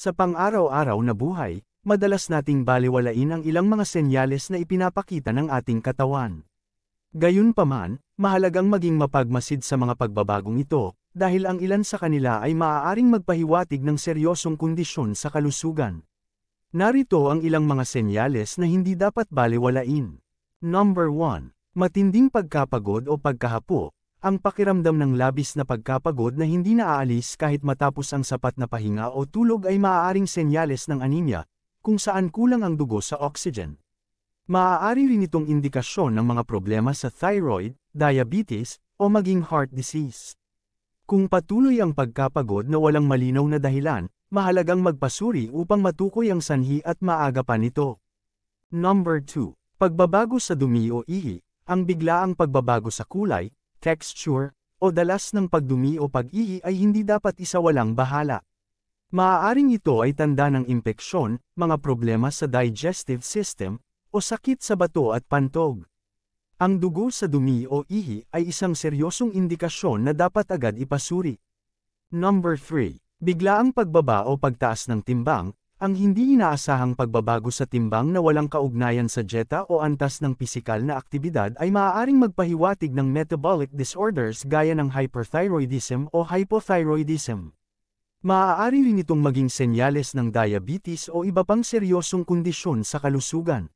Sa pang-araw-araw na buhay, madalas nating baliwalain ang ilang mga senyales na ipinapakita ng ating katawan. Gayunpaman, mahalagang maging mapagmasid sa mga pagbabagong ito, dahil ang ilan sa kanila ay maaaring magpahiwatig ng seryosong kondisyon sa kalusugan. Narito ang ilang mga senyales na hindi dapat baliwalain. Number 1. Matinding pagkapagod o pagkahapo. Ang pakiramdam ng labis na pagkapagod na hindi naaalis kahit matapos ang sapat na pahinga o tulog ay maaaring senyales ng anemia, kung saan kulang ang dugo sa oxygen. Maaari rin itong indikasyon ng mga problema sa thyroid, diabetes, o maging heart disease. Kung patuloy ang pagkapagod na walang malinaw na dahilan, mahalagang magpasuri upang matukoy ang sanhi at maaga pa nito. Number 2. Pagbabago sa dumi o ihi. Ang biglaang pagbabago sa kulay, texture, o dalas ng pagdumi o pag-ihi ay hindi dapat isawalang bahala. Maaaring ito ay tanda ng impeksyon, mga problema sa digestive system, o sakit sa bato at pantog. Ang dugo sa dumi o ihi ay isang seryosong indikasyon na dapat agad ipasuri. Number 3. Biglaang pagbaba o pagtaas ng timbang. Ang hindi inaasahang pagbabago sa timbang na walang kaugnayan sa dieta o antas ng pisikal na aktibidad ay maaaring magpahiwatig ng metabolic disorders gaya ng hyperthyroidism o hypothyroidism. Maaari rin itong maging senyales ng diabetes o iba pang seryosong kondisyon sa kalusugan.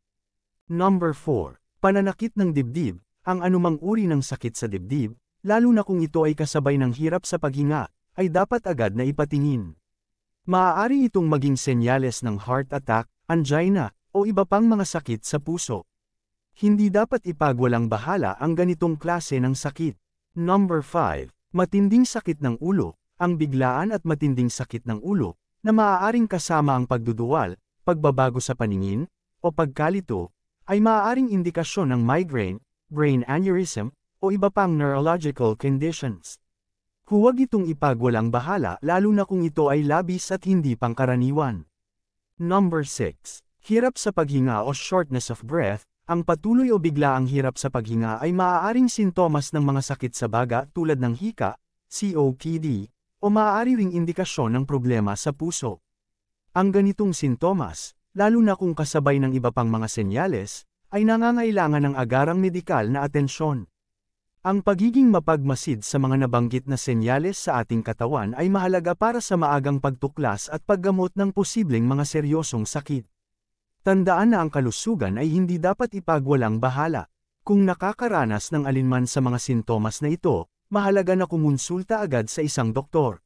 Number 4. Pananakit ng dibdib. Ang anumang uri ng sakit sa dibdib, lalo na kung ito ay kasabay ng hirap sa paghinga, ay dapat agad na ipatingin. Maaari itong maging senyales ng heart attack, angina, o iba pang mga sakit sa puso. Hindi dapat ipagwalang bahala ang ganitong klase ng sakit. Number 5. Matinding sakit ng ulo. Ang biglaan at matinding sakit ng ulo, na maaaring kasama ang pagduduwal, pagbabago sa paningin, o pagkalito, ay maaaring indikasyon ng migraine, brain aneurysm, o iba pang neurological conditions. Huwag itong ipagwalang bahala lalo na kung ito ay labis at hindi pangkaraniwan. Number 6. Hirap sa paghinga o shortness of breath. Ang patuloy o biglaang hirap sa paghinga ay maaaring sintomas ng mga sakit sa baga tulad ng hika, COPD, o maaari ring indikasyon ng problema sa puso. Ang ganitong sintomas, lalo na kung kasabay ng iba pang mga senyales, ay nangangailangan ng agarang medikal na atensyon. Ang pagiging mapagmasid sa mga nabanggit na senyales sa ating katawan ay mahalaga para sa maagang pagtuklas at paggamot ng posibleng mga seryosong sakit. Tandaan na ang kalusugan ay hindi dapat ipagwalang bahala. Kung nakakaranas ng alinman sa mga sintomas na ito, mahalaga na kumonsulta agad sa isang doktor.